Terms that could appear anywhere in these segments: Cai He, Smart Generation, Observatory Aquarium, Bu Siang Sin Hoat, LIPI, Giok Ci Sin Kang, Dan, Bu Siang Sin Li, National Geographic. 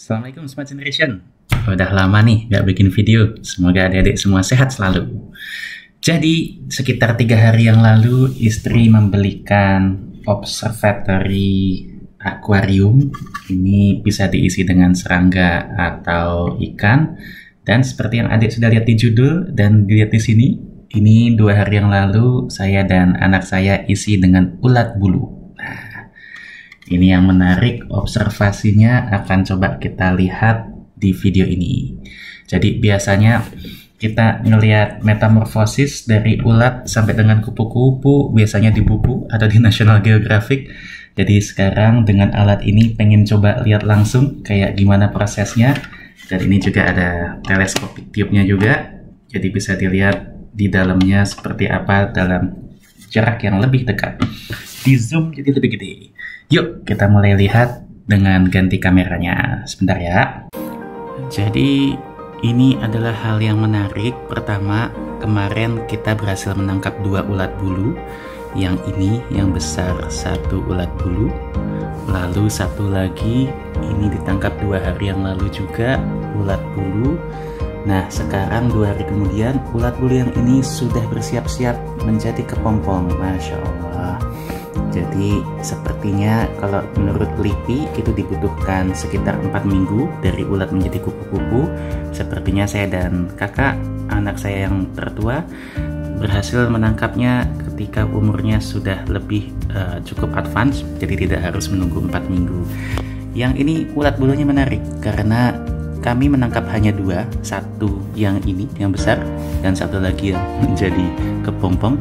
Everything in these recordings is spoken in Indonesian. Assalamualaikum Smart Generation. Udah lama nih gak bikin video. Semoga adik-adik semua sehat selalu. Jadi sekitar 3 hari yang lalu istri membelikan Observatory Aquarium. Ini bisa diisi dengan serangga atau ikan. Dan seperti yang adik sudah lihat di judul dan dilihat di sini, ini 2 hari yang lalu saya dan anak saya isi dengan ulat bulu. Nah, ini yang menarik, observasinya akan coba kita lihat di video ini. Jadi biasanya kita ngelihat metamorfosis dari ulat sampai dengan kupu-kupu, biasanya di buku atau di National Geographic. Jadi sekarang dengan alat ini pengen coba lihat langsung kayak gimana prosesnya. Dan ini juga ada teleskopik tube-nya juga. Jadi bisa dilihat di dalamnya seperti apa dalam jarak yang lebih dekat. Di zoom jadi lebih gede. Yuk, kita mulai lihat dengan ganti kameranya. Sebentar ya. Jadi, ini adalah hal yang menarik. Pertama, kemarin kita berhasil menangkap 2 ulat bulu. Yang ini, yang besar, 1 ulat bulu. Lalu, 1 lagi, ini ditangkap 2 hari yang lalu juga, ulat bulu. Nah, sekarang 2 hari kemudian, ulat bulu yang ini sudah bersiap-siap menjadi kepompong. Masya Allah. Jadi sepertinya kalau menurut LIPI itu dibutuhkan sekitar 4 minggu dari ulat menjadi kupu-kupu. Sepertinya saya dan kakak, anak saya yang tertua, berhasil menangkapnya ketika umurnya sudah lebih cukup advance. Jadi tidak harus menunggu 4 minggu. Yang ini ulat bulunya menarik karena kami menangkap hanya 2. 1 yang ini yang besar dan 1 lagi yang menjadi kepompong.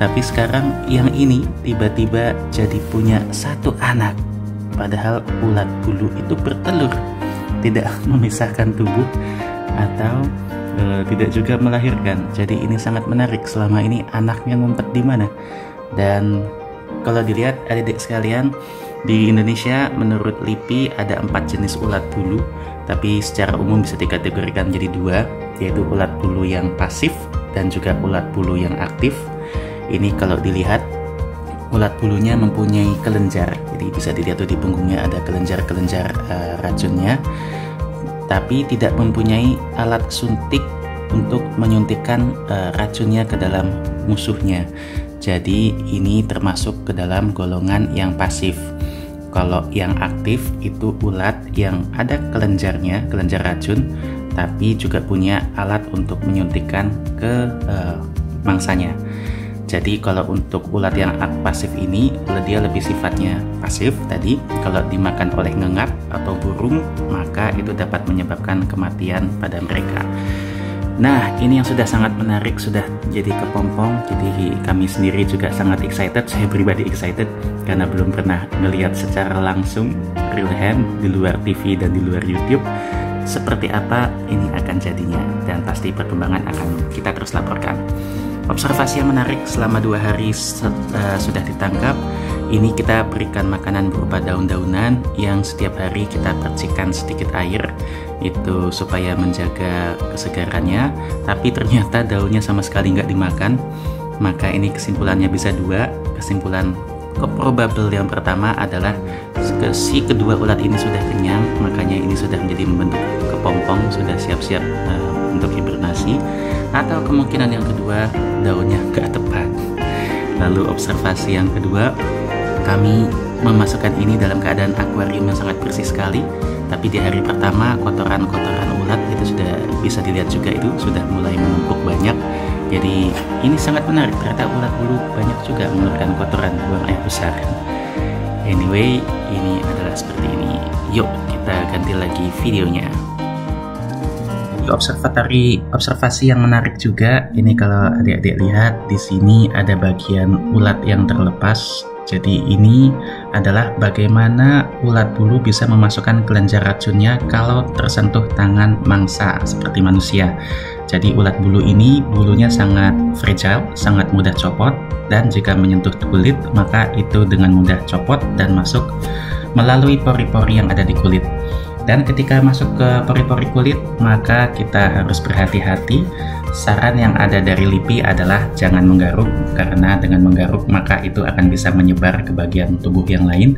Tapi sekarang yang ini tiba-tiba jadi punya 1 anak. Padahal ulat bulu itu bertelur, tidak memisahkan tubuh atau tidak juga melahirkan. Jadi ini sangat menarik. Selama ini anaknya ngumpet di mana? Dan kalau dilihat adik-adik sekalian, di Indonesia menurut LIPI ada 4 jenis ulat bulu, tapi secara umum bisa dikategorikan jadi 2, yaitu ulat bulu yang pasif dan juga ulat bulu yang aktif. Ini kalau dilihat ulat bulunya mempunyai kelenjar, jadi bisa dilihat tuh di punggungnya ada kelenjar-kelenjar racunnya, tapi tidak mempunyai alat suntik untuk menyuntikkan racunnya ke dalam musuhnya. Jadi ini termasuk ke dalam golongan yang pasif. Kalau yang aktif itu ulat yang ada kelenjarnya, kelenjar racun, tapi juga punya alat untuk menyuntikkan ke mangsanya. Jadi kalau untuk ulat yang pasif ini, dia lebih sifatnya pasif tadi. Kalau dimakan oleh ngengap atau burung, maka itu dapat menyebabkan kematian pada mereka. Nah, ini yang sudah sangat menarik, sudah jadi kepompong. Jadi kami sendiri juga sangat excited, saya pribadi excited karena belum pernah melihat secara langsung real hand di luar TV dan di luar YouTube seperti apa ini akan jadinya, dan pasti perkembangan akan kita terus laporkan. Observasi yang menarik selama 2 hari sudah ditangkap. Ini kita berikan makanan berupa daun-daunan yang setiap hari kita percikan sedikit air itu supaya menjaga kesegarannya, tapi ternyata daunnya sama sekali nggak dimakan. Maka ini kesimpulannya bisa 2. Kesimpulan probable yang pertama adalah si kedua ulat ini sudah kenyang, makanya ini sudah menjadi membentuk kepompong, sudah siap-siap untuk hibernasi. Atau kemungkinan yang kedua, daunnya nggak tepat. Lalu observasi yang kedua, kami memasukkan ini dalam keadaan akuarium yang sangat bersih sekali, tapi di hari pertama kotoran-kotoran ulat itu sudah bisa dilihat juga, itu sudah mulai menumpuk banyak. Jadi ini sangat menarik, ternyata ulat bulu banyak juga mengeluarkan kotoran, buang air besar. Anyway, ini adalah seperti ini. Yuk kita ganti lagi videonya. Observasi yang menarik juga, ini kalau adik-adik lihat di sini ada bagian ulat yang terlepas. Jadi ini adalah bagaimana ulat bulu bisa memasukkan kelenjar racunnya kalau tersentuh tangan mangsa seperti manusia. Jadi ulat bulu ini bulunya sangat fragile, sangat mudah copot, dan jika menyentuh kulit maka itu dengan mudah copot dan masuk melalui pori-pori yang ada di kulit. Dan ketika masuk ke pori-pori kulit, maka kita harus berhati-hati. Saran yang ada dari LIPI adalah jangan menggaruk, karena dengan menggaruk maka itu akan bisa menyebar ke bagian tubuh yang lain.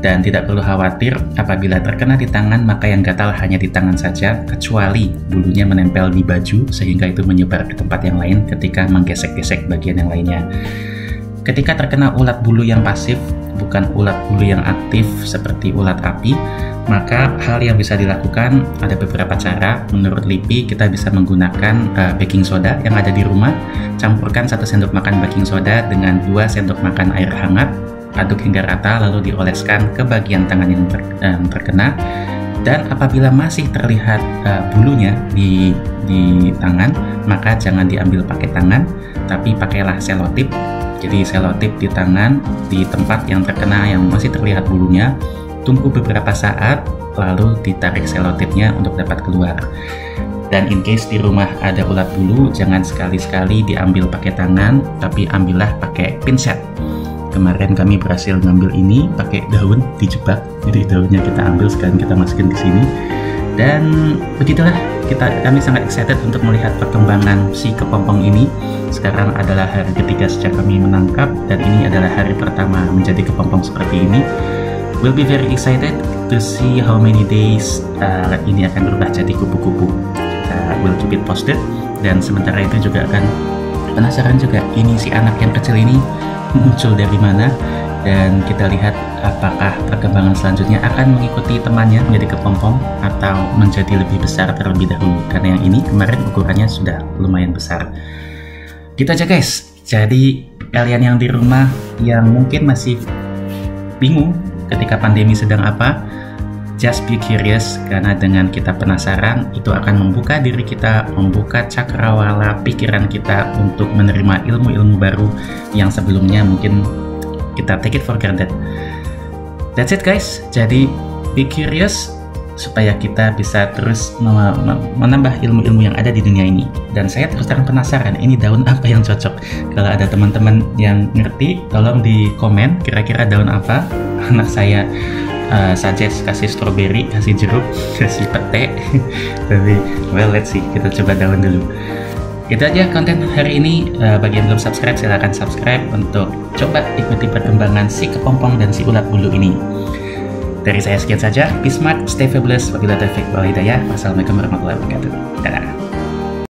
Dan tidak perlu khawatir apabila terkena di tangan, maka yang gatal hanya di tangan saja, kecuali bulunya menempel di baju sehingga itu menyebar ke tempat yang lain ketika menggesek-gesek bagian yang lainnya. Ketika terkena ulat bulu yang pasif, bukan ulat bulu yang aktif seperti ulat api, maka hal yang bisa dilakukan ada beberapa cara. Menurut LIPI, kita bisa menggunakan baking soda yang ada di rumah. Campurkan 1 sendok makan baking soda dengan 2 sendok makan air hangat, aduk hingga rata lalu dioleskan ke bagian tangan yang terkena. Dan apabila masih terlihat bulunya di tangan, maka jangan diambil pakai tangan, tapi pakailah selotip. Jadi selotip di tangan di tempat yang terkena yang masih terlihat bulunya, tunggu beberapa saat lalu ditarik selotipnya untuk dapat keluar. Dan in case di rumah ada ulat bulu, jangan sekali-sekali diambil pakai tangan, tapi ambillah pakai pinset. Kemarin kami berhasil ngambil ini pakai daun dijebak, jadi daunnya kita ambil sekarang kita masukin ke sini. Dan begitulah, kami sangat excited untuk melihat perkembangan si kepompong ini. Sekarang adalah hari ketiga sejak kami menangkap, dan ini adalah hari pertama menjadi kepompong seperti ini. We'll be very excited to see how many days ini akan berubah jadi kupu-kupu. We'll keep it posted. Dan sementara itu juga akan penasaran juga ini si anak yang kecil ini muncul dari mana, dan kita lihat apakah perkembangan selanjutnya akan mengikuti temannya menjadi kepompong atau menjadi lebih besar terlebih dahulu, karena yang ini kemarin ukurannya sudah lumayan besar. Gitu aja guys, jadi kalian yang di rumah yang mungkin masih bingung ketika pandemi sedang apa, just be curious, karena dengan kita penasaran itu akan membuka diri kita, membuka cakrawala pikiran kita untuk menerima ilmu-ilmu baru yang sebelumnya mungkin kita take it for granted. That's it guys, jadi be curious supaya kita bisa terus menambah ilmu-ilmu yang ada di dunia ini. Dan saya terus terang penasaran ini daun apa yang cocok. Kalau ada teman-teman yang ngerti, tolong di komen kira-kira daun apa. Anak saya suggest kasih stroberi, kasih jeruk, kasih pete. Tapi well, let's see, kita coba daun dulu. Itu aja konten hari ini. Bagi yang belum subscribe silahkan subscribe untuk coba ikuti perkembangan si kepompong dan si ulat bulu ini. Dari saya sekian saja. Be smart, stay fabulous. Wabillahi taufiq wal hidayah. Wassalamualaikum warahmatullahi wabarakatuh. Dadah.